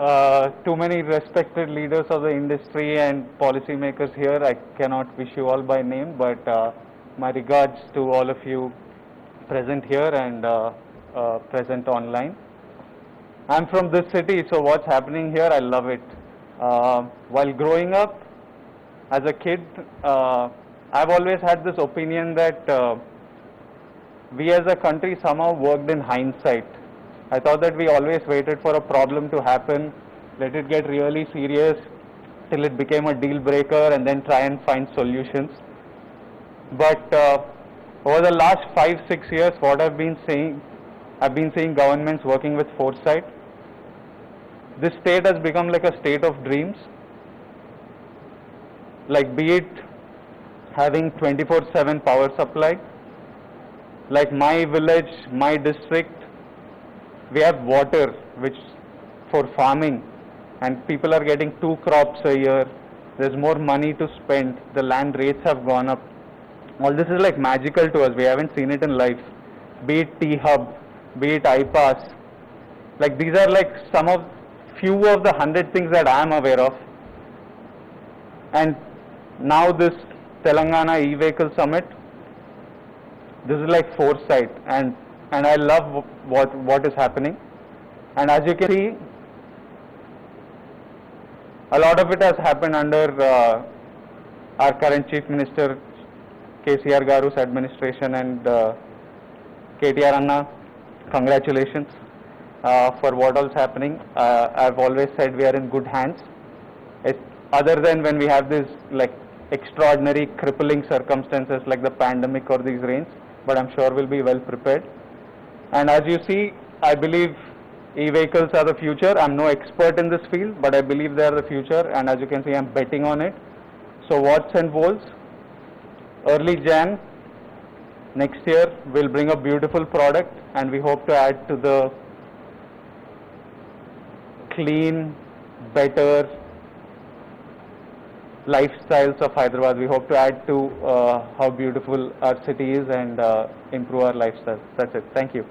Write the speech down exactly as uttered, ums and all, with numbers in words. uh, too many respected leaders of the industry and policymakers here. I cannot wish you all by name, but uh, my regards to all of you present here and uh, uh, present online. I'm from this city, so what's happening here, I love it. Uh, while growing up, as a kid, uh, I've always had this opinion that uh, we as a country somehow worked in hindsight. I thought that we always waited for a problem to happen, let it get really serious till it became a deal breaker and then try and find solutions. But uh, over the last five, six years, what I've been seeing, I've been seeing governments working with foresight. This state has become like a state of dreams. Like be it having twenty-four seven power supply, like my village, my district, we have water which for farming and people are getting two crops a year. There's more money to spend. The land rates have gone up. All this is like magical to us. We haven't seen it in life. Be it T hub, be it iPass. Like these are like some of few of the hundred things that I am aware of. And now this Telangana e-vehicle summit, this is like foresight, and and I love what what is happening. And as you can see, a lot of it has happened under uh, our current Chief Minister K C R Garu's administration and uh, K T R Anna. Congratulations uh, for what all's happening. Uh, I've always said we are in good hands. It, other than when we have these like extraordinary crippling circumstances like the pandemic or these rains, but I'm sure we'll be well prepared. And as you see, I believe e-vehicles are the future. I'm no expert in this field, but I believe they are the future. And as you can see, I'm betting on it. So watts and volts, early Jan next year, we'll bring a beautiful product, and we hope to add to the clean, better lifestyles of Hyderabad. We hope to add to uh, how beautiful our city is and uh, improve our lifestyle. That's it. Thank you.